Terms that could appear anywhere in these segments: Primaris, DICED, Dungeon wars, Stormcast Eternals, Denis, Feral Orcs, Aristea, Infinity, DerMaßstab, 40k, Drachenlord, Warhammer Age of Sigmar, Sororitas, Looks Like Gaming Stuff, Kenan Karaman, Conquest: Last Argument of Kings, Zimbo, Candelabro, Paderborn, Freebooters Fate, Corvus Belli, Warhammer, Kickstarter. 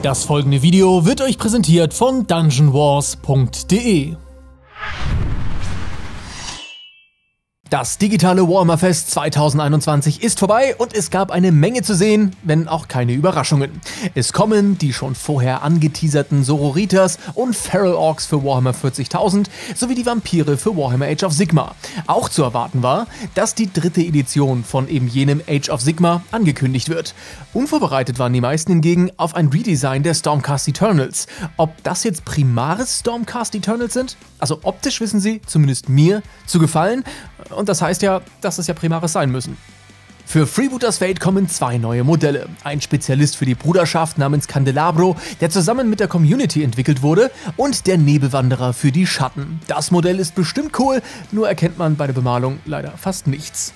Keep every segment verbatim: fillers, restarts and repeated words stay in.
Das folgende Video wird euch präsentiert von Dungeon Wars punkt de. Das digitale Warhammer-Fest zweitausendeinundzwanzig ist vorbei und es gab eine Menge zu sehen, wenn auch keine Überraschungen. Es kommen die schon vorher angeteaserten Sororitas und Feral Orcs für Warhammer vierzigtausend sowie die Vampire für Warhammer Age of Sigmar. Auch zu erwarten war, dass die dritte Edition von eben jenem Age of Sigmar angekündigt wird. Unvorbereitet waren die meisten hingegen auf ein Redesign der Stormcast Eternals. Ob das jetzt Primaris Stormcast Eternals sind? Also optisch wissen sie, zumindest mir, zu gefallen. Und das heißt ja, dass es ja Primaris sein müssen. Für Freebooters Fate kommen zwei neue Modelle. Ein Spezialist für die Bruderschaft namens Candelabro, der zusammen mit der Community entwickelt wurde, und der Nebelwanderer für die Schatten. Das Modell ist bestimmt cool, nur erkennt man bei der Bemalung leider fast nichts.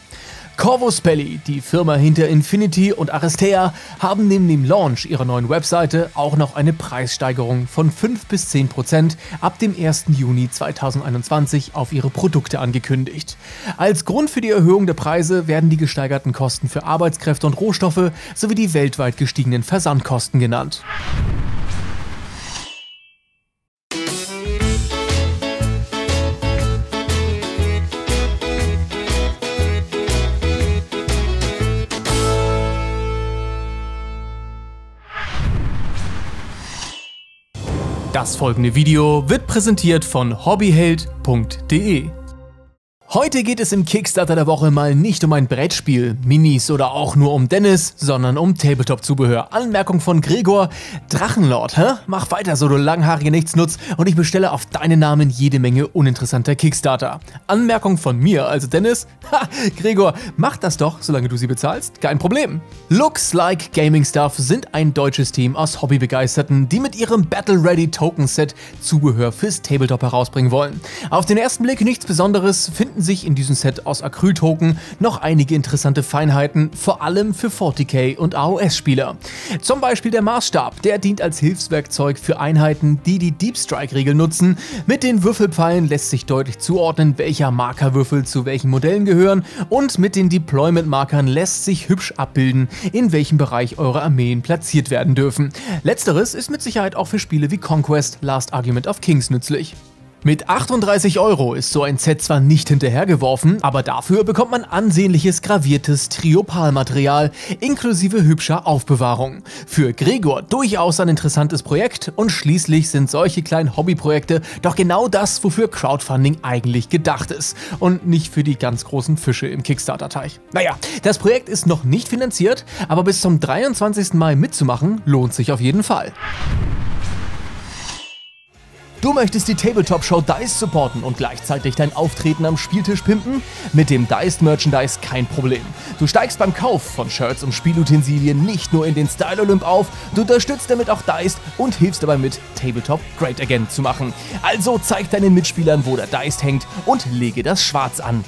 Corvus Belli, die Firma hinter Infinity und Aristea, haben neben dem Launch ihrer neuen Webseite auch noch eine Preissteigerung von fünf bis zehn Prozent ab dem ersten Juni zweitausendeinundzwanzig auf ihre Produkte angekündigt. Als Grund für die Erhöhung der Preise werden die gesteigerten Kosten für Arbeitskräfte und Rohstoffe sowie die weltweit gestiegenen Versandkosten genannt. Das folgende Video wird präsentiert von hobbyheld punkt de. Heute geht es im Kickstarter der Woche mal nicht um ein Brettspiel, Minis oder auch nur um Dennis, sondern um Tabletop-Zubehör. Anmerkung von Gregor: Drachenlord, hä? Mach weiter so, du langhaarige Nichtsnutz, und ich bestelle auf deinen Namen jede Menge uninteressanter Kickstarter. Anmerkung von mir, also Dennis: Ha, Gregor, mach das doch, solange du sie bezahlst, kein Problem. Looks Like Gaming Stuff sind ein deutsches Team aus Hobbybegeisterten, die mit ihrem Battle-Ready-Token-Set Zubehör fürs Tabletop herausbringen wollen. Auf den ersten Blick nichts Besonderes, finden sich in diesem Set aus Acryltoken noch einige interessante Feinheiten, vor allem für forty K und A O S-Spieler. Zum Beispiel der Maßstab, der dient als Hilfswerkzeug für Einheiten, die die Deep Strike-Regel nutzen. Mit den Würfelpfeilen lässt sich deutlich zuordnen, welcher Markerwürfel zu welchen Modellen gehören, und mit den Deployment-Markern lässt sich hübsch abbilden, in welchem Bereich eure Armeen platziert werden dürfen. Letzteres ist mit Sicherheit auch für Spiele wie Conquest: Last Argument of Kings nützlich. Mit achtunddreißig Euro ist so ein Set zwar nicht hinterhergeworfen, aber dafür bekommt man ansehnliches graviertes Triopalmaterial inklusive hübscher Aufbewahrung. Für Gregor durchaus ein interessantes Projekt, und schließlich sind solche kleinen Hobbyprojekte doch genau das, wofür Crowdfunding eigentlich gedacht ist und nicht für die ganz großen Fische im Kickstarter-Teich. Naja, das Projekt ist noch nicht finanziert, aber bis zum dreiundzwanzigsten Mai mitzumachen lohnt sich auf jeden Fall. Du möchtest die Tabletop-Show DICED supporten und gleichzeitig dein Auftreten am Spieltisch pimpen? Mit dem DICED-Merchandise kein Problem. Du steigst beim Kauf von Shirts und Spielutensilien nicht nur in den Style-Olymp auf, du unterstützt damit auch DICED und hilfst dabei mit, Tabletop great again zu machen. Also zeig deinen Mitspielern, wo der DICED hängt, und lege das Schwarz an.